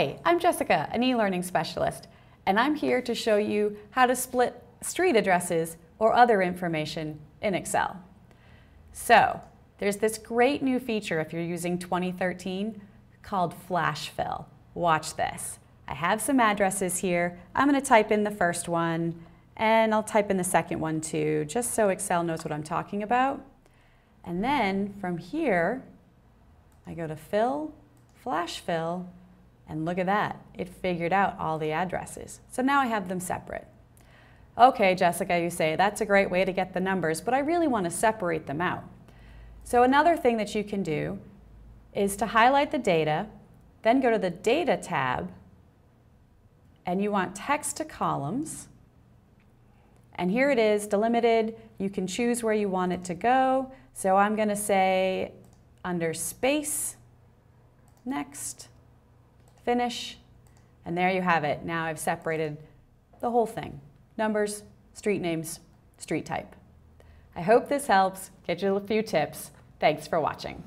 Hi, I'm Jessica, an e-learning specialist, and I'm here to show you how to split street addresses or other information in Excel. So, there's this great new feature if you're using 2013 called Flash Fill. Watch this. I have some addresses here. I'm going to type in the first one, and I'll type in the second one too, just so Excel knows what I'm talking about. And then from here, I go to Fill, Flash Fill, and look at that, it figured out all the addresses. So now I have them separate. Okay, Jessica, you say, that's a great way to get the numbers, but I really want to separate them out. So another thing that you can do is to highlight the data, then go to the Data tab, and you want text to columns. And here it is, delimited. You can choose where you want it to go. So I'm going to say under Space, Next, Finish, and there you have it. Now I've separated the whole thing. Numbers, street names, street type. I hope this helps get you a few tips. Thanks for watching.